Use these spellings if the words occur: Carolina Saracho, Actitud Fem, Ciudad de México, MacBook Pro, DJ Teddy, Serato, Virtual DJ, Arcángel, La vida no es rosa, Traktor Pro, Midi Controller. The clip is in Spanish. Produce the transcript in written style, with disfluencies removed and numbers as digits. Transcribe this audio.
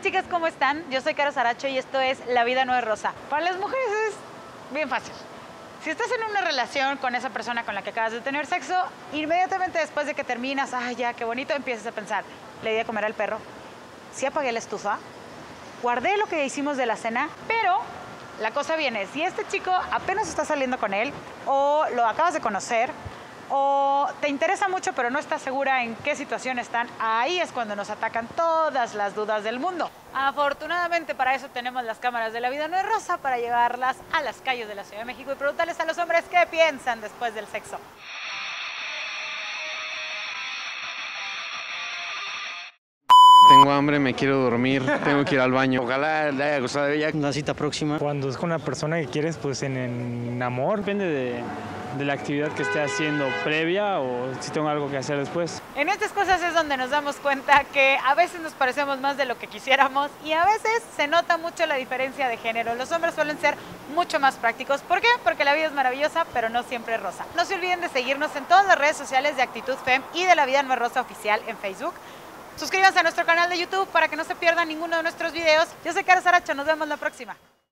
Hola chicas, ¿cómo están? Yo soy Caro Saracho y esto es La vida no es rosa. Para las mujeres es bien fácil. Si estás en una relación con esa persona con la que acabas de tener sexo, inmediatamente después de que terminas, ay ya, qué bonito, empiezas a pensar, le di de comer al perro, sí apagué la estufa, guardé lo que hicimos de la cena, pero la cosa viene, si este chico apenas está saliendo con él, o lo acabas de conocer, o te interesa mucho pero no estás segura en qué situación están, ahí es cuando nos atacan todas las dudas del mundo. Afortunadamente para eso tenemos las cámaras de La vida no es rosa, para llevarlas a las calles de la Ciudad de México y preguntarles a los hombres qué piensan después del sexo. Tengo hambre, me quiero dormir, tengo que ir al baño. Ojalá le haya gustado ella. Una cita próxima. Cuando es con la persona que quieres, pues en amor. Depende de la actividad que esté haciendo previa o si tengo algo que hacer después. En estas cosas es donde nos damos cuenta que a veces nos parecemos más de lo que quisiéramos y a veces se nota mucho la diferencia de género. Los hombres suelen ser mucho más prácticos. ¿Por qué? Porque la vida es maravillosa, pero no siempre es rosa. No se olviden de seguirnos en todas las redes sociales de Actitud Fem y de La vida no es rosa oficial en Facebook. Suscríbanse a nuestro canal de YouTube para que no se pierdan ninguno de nuestros videos. Yo soy Caro Saracho, nos vemos la próxima.